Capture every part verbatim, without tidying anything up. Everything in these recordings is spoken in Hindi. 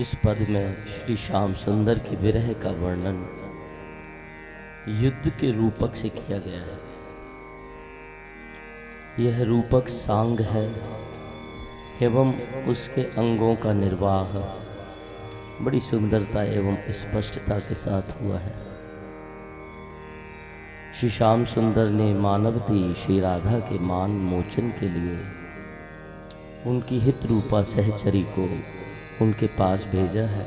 इस पद में श्री श्याम सुंदर के विरह का वर्णन युद्ध के रूपक से किया गया है। यह रूपक सांग है एवं उसके अंगों का निर्वाह बड़ी सुंदरता एवं स्पष्टता के साथ हुआ है। श्री श्याम सुंदर ने मानवती श्री राधा के मान मोचन के लिए उनकी हित रूपा सहचरी को उनके पास भेजा है।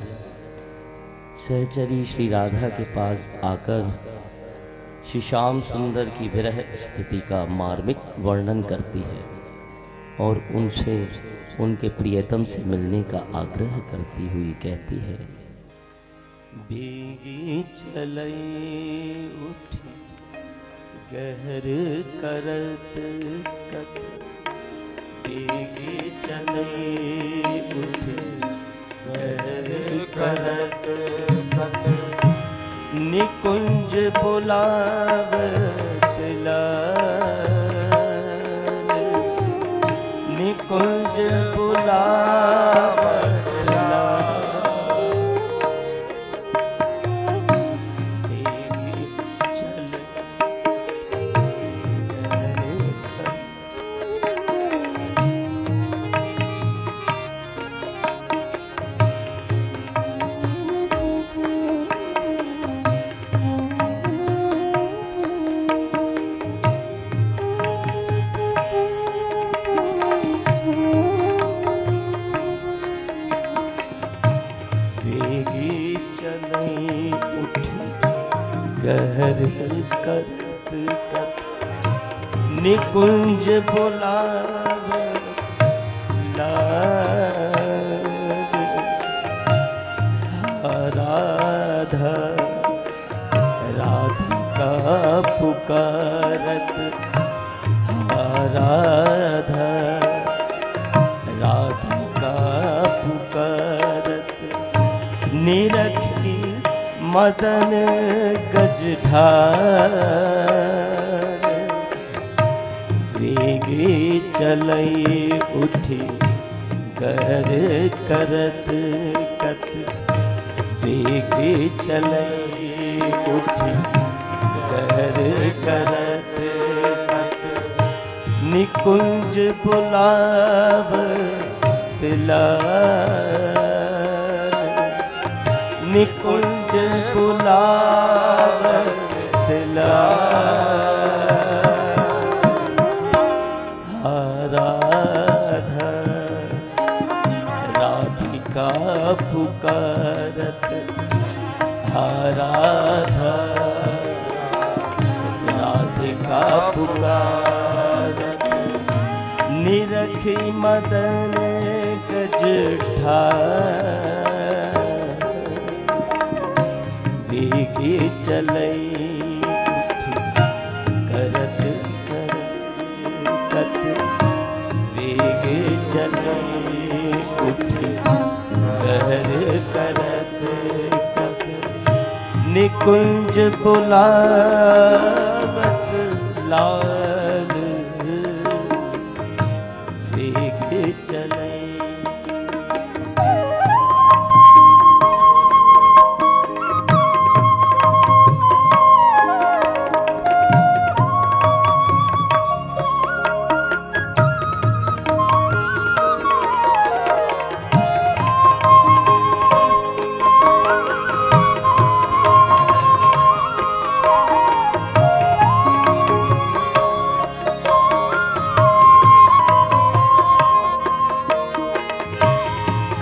सहचरी श्री राधा के पास आकर श्री श्याम सुंदर की विरह स्थिति का मार्मिक वर्णन करती है और उनसे उनके प्रियतम से मिलने का आग्रह करती हुई कहती है। भीगी चलही उठी गहर करत कत, भीगी चलही उठी गहर करत कत, निकुंज बुलावत लाल, निकुंज बुलावत लाल, भीगी चलही गहर करत कत, निकुंज बुलावत लाज, राधा राधिका पुकारत, राधा राधिका पुकारत, निरख की मदन गज ढार, वेगी चलही उठी गर करत कत, वेगी चलही उठी गर करत कत, निकुंज बुलावत लाल, निकुंज बुलावत लाल, राधा राधिका पुकारत, राधा राधिका पुकारत, निरखी मदन गज ठार, वेगी चलही करत कत, वेगी चलही उठी गर करत कत, निकुंज बुलावत लाल, वेगी चलही।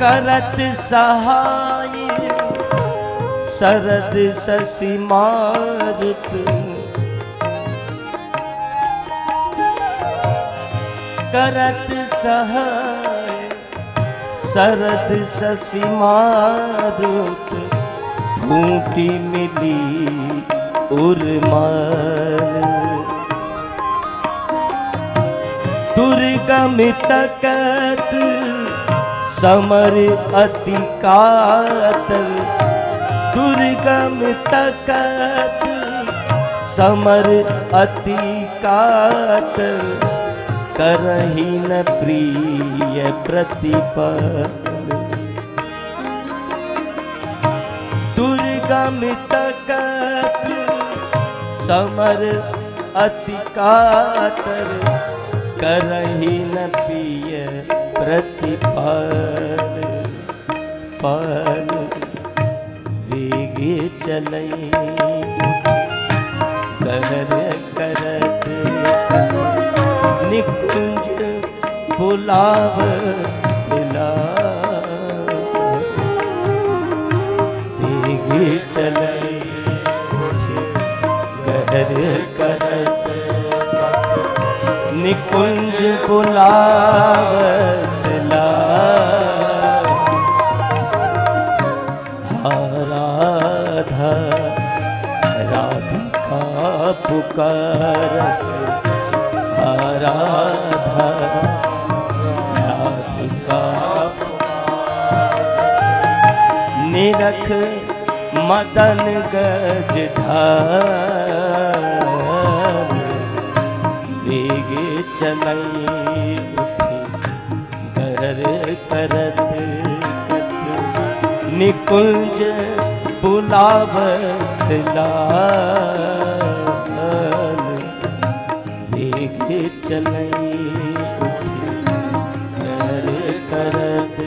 करत सहाय शरद शशि मारुत, करत सहाय शरद शशि मारुत, फूटी मिली उर्मार, दुर्गम तकत समर अति कातर, दुर्गम तकत समर अति कातर, करहि न प्रिय प्रतिपल, गम तकत समर अति कातर करहि न पिय प्रतिपल पल वेगी चलहि कहर करत निकुंज बुलाव वेगी चलहि कहर करत निकुंज बुलावत राधा राधिका पुकारत राधा राधिका निरख मदन गज ढाल वेगी चलहि उठि कहर करत निकुंज बुलावत लाल वेगी चलहि उठि कहर करत।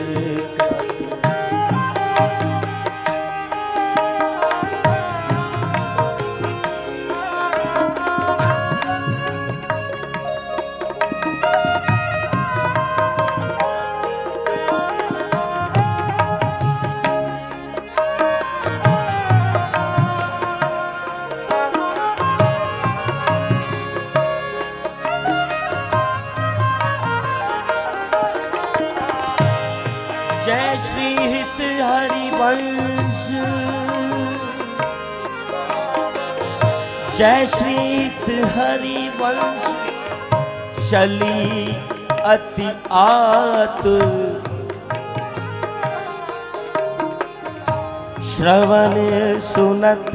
जय श्री हित हरिवंश, जय श्री हित हरिवंश। चली अति आतुर श्रवण सुनत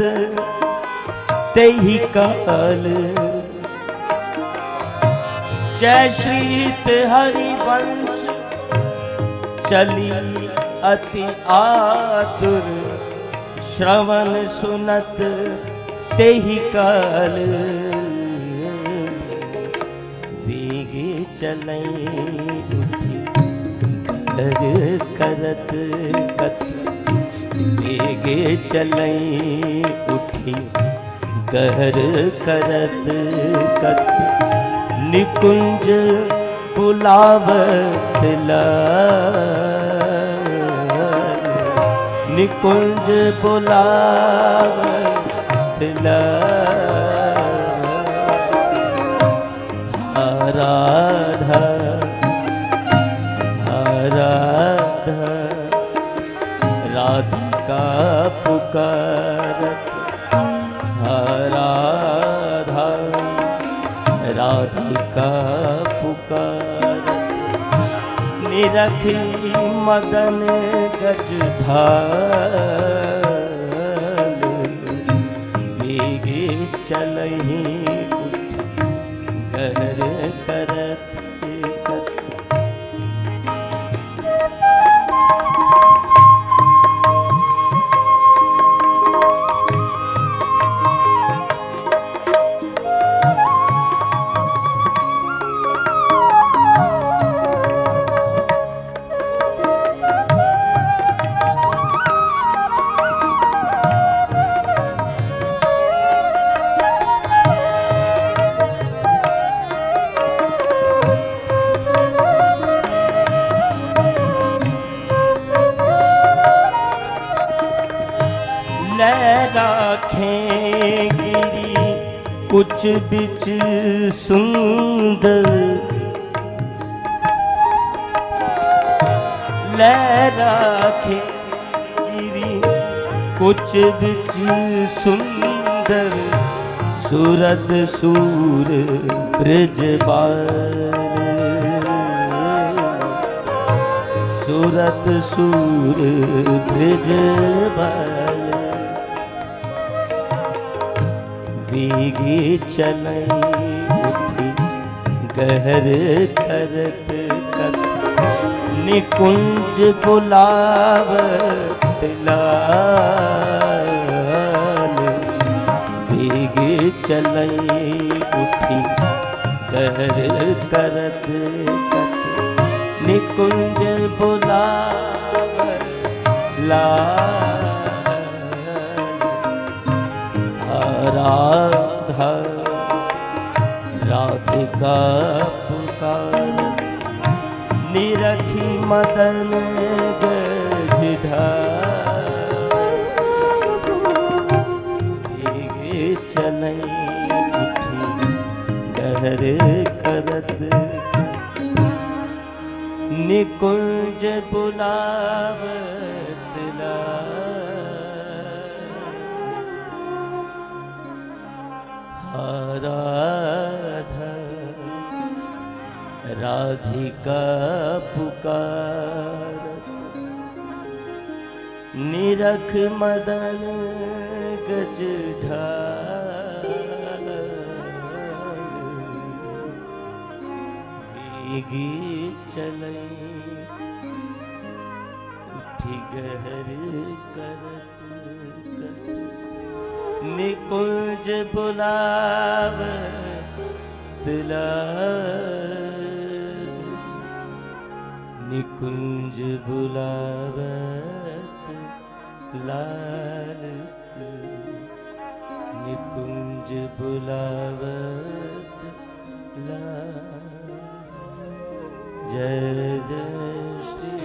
तेहि काल, जय श्री हित हरिवंश। चली अति आतुर श्रवण सुनत तेहि काल वेगी चलहि उठि कहर करत कथि वेगी चलहि उठि कहर करत कथि निकुंज बुलावत लाल निकुंज बुलावत लाल राधा राधा राधिका पुकारत राधा राधिका निरखी मदन गज ढाल वेगी चलहि उठि कहर करत। गिरी कुछ बिच सुंदर लहराखे गिरी कुछ बिच सुंदर सूरत सूर ब्रजबार सूरत सूर ब्रजबार वेगी चलहि उठि कहर करत निकुंज बुलावत लाल चलहि उठि कहर करत निकुंज बुलावत राधा राधिका पुकारत निरखी मदन गज करत निकुंज बुलावत राधा राधिका पुकारत निरख मदन गज ढाल वेगी चलहि उठि गहर करत निकुंज बुलावत निकुंज बुलावत लाल निकुंज बुलावत लाल जय जय श्री